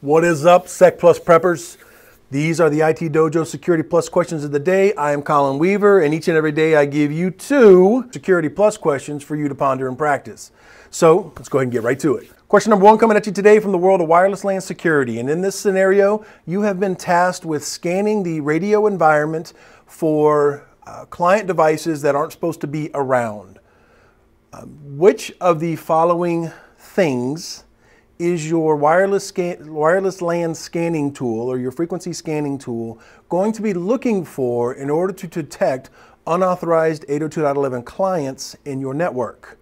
What is up, Sec Plus Preppers? These are the IT Dojo Security Plus questions of the day. I am Colin Weaver, and each and every day I give you 2 Security Plus questions for you to ponder and practice. So let's go ahead and get right to it. Question number 1 coming at you today from the world of wireless LAN security. And in this scenario, you have been tasked with scanning the radio environment for client devices that aren't supposed to be around. Which of the following things is your wireless LAN scanning tool or your frequency scanning tool going to be looking for in order to detect unauthorized 802.11 clients in your network?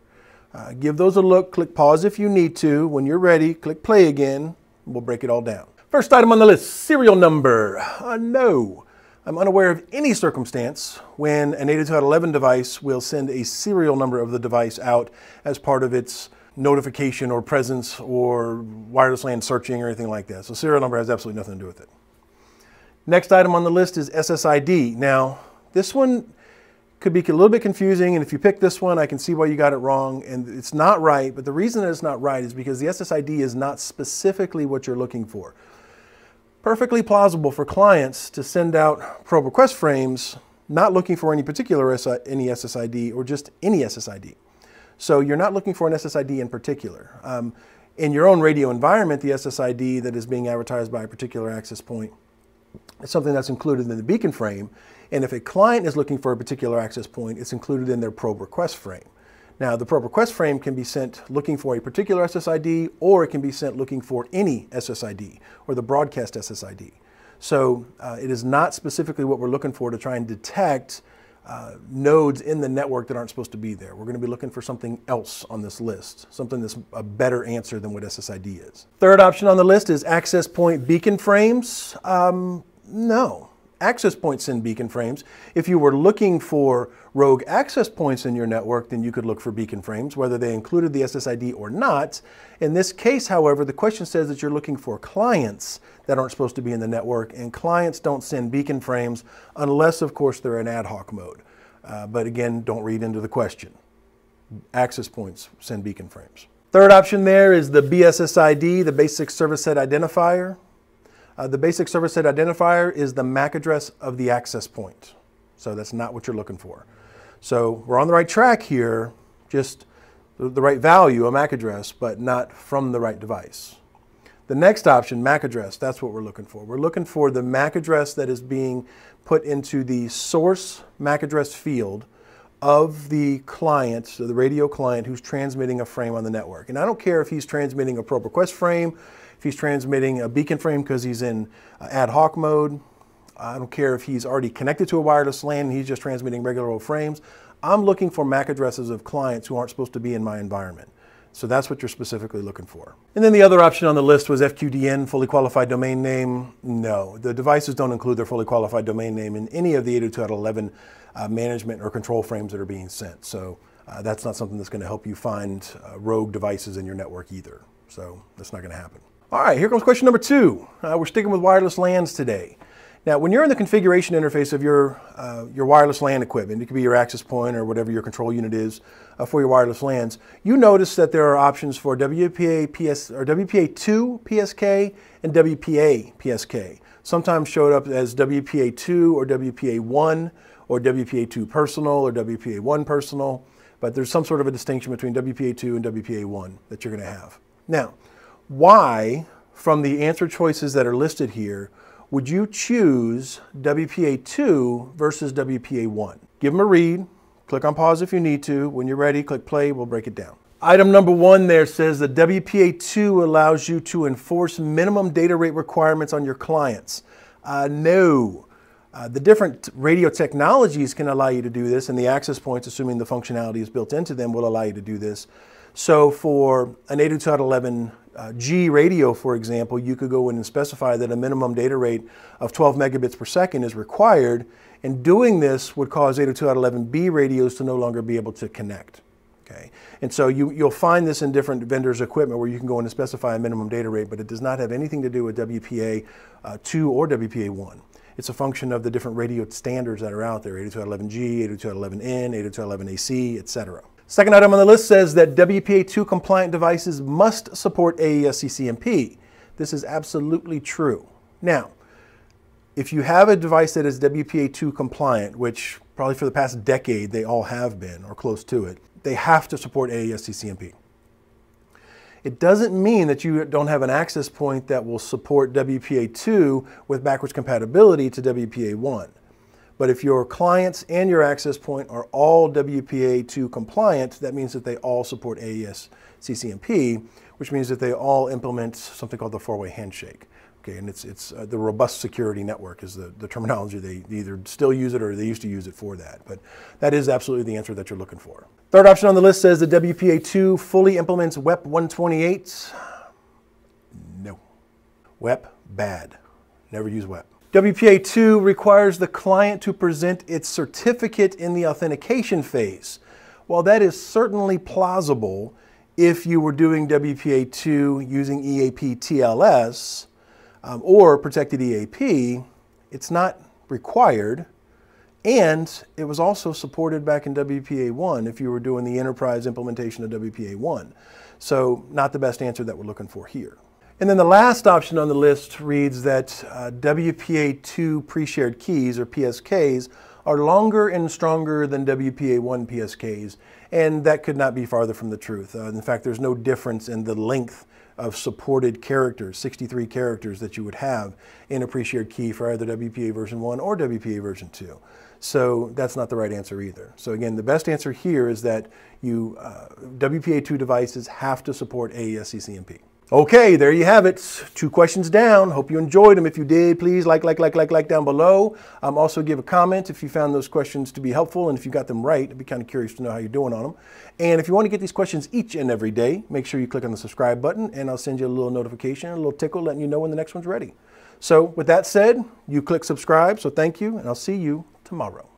Give those a look, click pause if you need to. When you're ready, click play again. We'll break it all down. First item on the list, serial number. No, I'm unaware of any circumstance when an 802.11 device will send a serial number of the device out as part of its notification or presence or wireless LAN searching or anything like that. So serial number has absolutely nothing to do with it. Next item on the list is SSID. Now, this one could be a little bit confusing, and if you pick this one, I can see why you got it wrong, and it's not right, but the reason that it's not right is because the SSID is not specifically what you're looking for. Perfectly plausible for clients to send out probe request frames not looking for any particular SSID or just any SSID. So you're not looking for an SSID in particular. In your own radio environment, the SSID that is being advertised by a particular access point is something that's included in the beacon frame. And if a client is looking for a particular access point, it's included in their probe request frame. Now, the probe request frame can be sent looking for a particular SSID, or it can be sent looking for any SSID, or the broadcast SSID. So it is not specifically what we're looking for to try and detect nodes in the network that aren't supposed to be there. We're going to be looking for something else on this list, something that's a better answer than what SSID is. Third option on the list is access point beacon frames. No. Access points send beacon frames. If you were looking for rogue access points in your network, then you could look for beacon frames, whether they included the SSID or not. In this case, however, the question says that you're looking for clients that aren't supposed to be in the network, and clients don't send beacon frames unless, of course, they're in ad hoc mode. But again, don't read into the question. Access points send beacon frames. Third option there is the BSSID, the Basic Service Set Identifier. The Basic Service Set Identifier is the MAC address of the access point. So that's not what you're looking for. So we're on the right track here, just the right value, a MAC address, but not from the right device. The next option, MAC address, that's what we're looking for. We're looking for the MAC address that is being put into the source MAC address field of the client, so the radio client who's transmitting a frame on the network. And I don't care if he's transmitting a probe request frame, if he's transmitting a beacon frame because he's in ad hoc mode. I don't care if he's already connected to a wireless LAN and he's just transmitting regular old frames. I'm looking for MAC addresses of clients who aren't supposed to be in my environment. So that's what you're specifically looking for. And then the other option on the list was FQDN, fully qualified domain name. No, the devices don't include their fully qualified domain name in any of the 802.11 management or control frames that are being sent. So that's not something that's going to help you find rogue devices in your network either. So that's not going to happen. All right, here comes question number 2. We're sticking with wireless LANs today. Now, when you're in the configuration interface of your wireless LAN equipment, it could be your access point or whatever your control unit is for your wireless LANs, you notice that there are options for WPA2 PSK and WPA PSK. Sometimes showed up as WPA2 or WPA1 or WPA2 personal or WPA1 personal, but there's some sort of a distinction between WPA2 and WPA1 that you're going to have. Now, why, from the answer choices that are listed here, would you choose WPA2 versus WPA1? Give them a read, click on pause if you need to. When you're ready, click play, we'll break it down. Item number 1 there says that WPA2 allows you to enforce minimum data rate requirements on your clients. No, the different radio technologies can allow you to do this, and the access points, assuming the functionality is built into them, will allow you to do this. So for an 802.11g radio, for example, you could go in and specify that a minimum data rate of 12 megabits per second is required, and doing this would cause 802.11b radios to no longer be able to connect. Okay? And so you'll find this in different vendors' equipment where you can go in and specify a minimum data rate, but it does not have anything to do with WPA2 or WPA1. It's a function of the different radio standards that are out there, 802.11g, 802.11n, 802.11ac, etc. Second item on the list says that WPA2 compliant devices must support AES-CCMP. This is absolutely true. Now, if you have a device that is WPA2 compliant, which probably for the past decade they all have been, or close to it, they have to support AES-CCMP. It doesn't mean that you don't have an access point that will support WPA2 with backwards compatibility to WPA1. But if your clients and your access point are all WPA2 compliant, that means that they all support AES-CCMP, which means that they all implement something called the four-way handshake. Okay, and it's the robust security network is the terminology. They either still use it or they used to use it for that. But that is absolutely the answer that you're looking for. Third option on the list says that WPA2 fully implements WEP 128. No. WEP, bad. Never use WEP. WPA2 requires the client to present its certificate in the authentication phase. While that is certainly plausible if you were doing WPA2 using EAP-TLS, or protected EAP, it's not required, and it was also supported back in WPA1 if you were doing the enterprise implementation of WPA1. So not the best answer that we're looking for here. And then the last option on the list reads that WPA2 pre-shared keys, or PSKs, are longer and stronger than WPA1 PSKs, and that could not be farther from the truth. In fact, there's no difference in the length of supported characters, 63 characters that you would have in a pre-shared key for either WPA version 1 or WPA version 2. So that's not the right answer either. So again, the best answer here is that you WPA2 devices have to support AES-CCMP. Okay, there you have it. 2 questions down. Hope you enjoyed them. If you did, please like down below. Also give a comment if you found those questions to be helpful and if you got them right. I'd be kind of curious to know how you're doing on them. And if you want to get these questions each and every day, make sure you click on the subscribe button and I'll send you a little notification, a little tickle letting you know when the next one's ready. So with that said, you click subscribe. So thank you and I'll see you tomorrow.